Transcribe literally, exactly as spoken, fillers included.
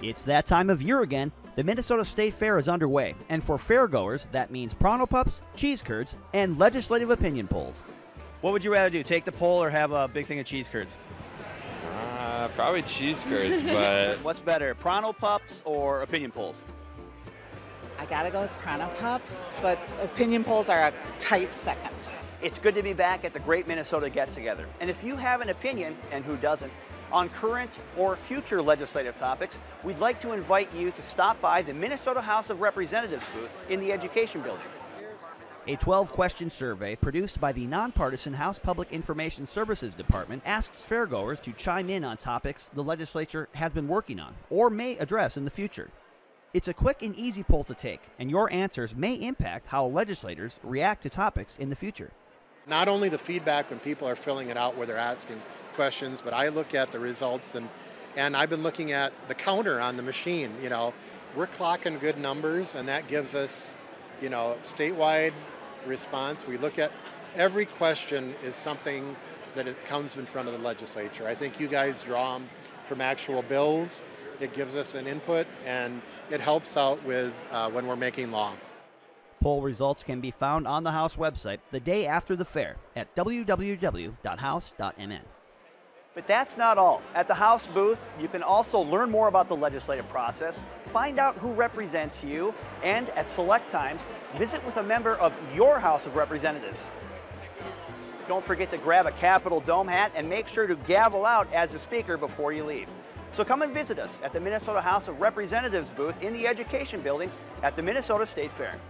It's that time of year again. The Minnesota State Fair is underway, and for fairgoers, that means Pronto Pups, cheese curds, and legislative opinion polls. What would you rather do, take the poll or have a big thing of cheese curds? Uh, probably cheese curds, but... What's better, Pronto Pups or opinion polls? I gotta go with Pronto Pups, but opinion polls are a tight second. It's good to be back at the Great Minnesota Get-Together. And if you have an opinion, and who doesn't, on current or future legislative topics, we'd like to invite you to stop by the Minnesota House of Representatives booth in the Education Building. A twelve question survey produced by the nonpartisan House Public Information Services Department asks fairgoers to chime in on topics the legislature has been working on or may address in the future. It's a quick and easy poll to take, and your answers may impact how legislators react to topics in the future. Not only the feedback when people are filling it out where they're asking questions, but I look at the results, and, and I've been looking at the counter on the machine. You know, we're clocking good numbers, and that gives us, you know, statewide response. We look at every question is something that it comes in front of the legislature. I think you guys draw them from actual bills. It gives us an input, and it helps out with uh, when we're making law. Poll results can be found on the House website the day after the fair at w w w dot house dot m n. But that's not all. At the House booth, you can also learn more about the legislative process, find out who represents you, and at select times, visit with a member of your House of Representatives. Don't forget to grab a Capitol Dome hat and make sure to gavel out as the speaker before you leave. So come and visit us at the Minnesota House of Representatives booth in the Education Building at the Minnesota State Fair.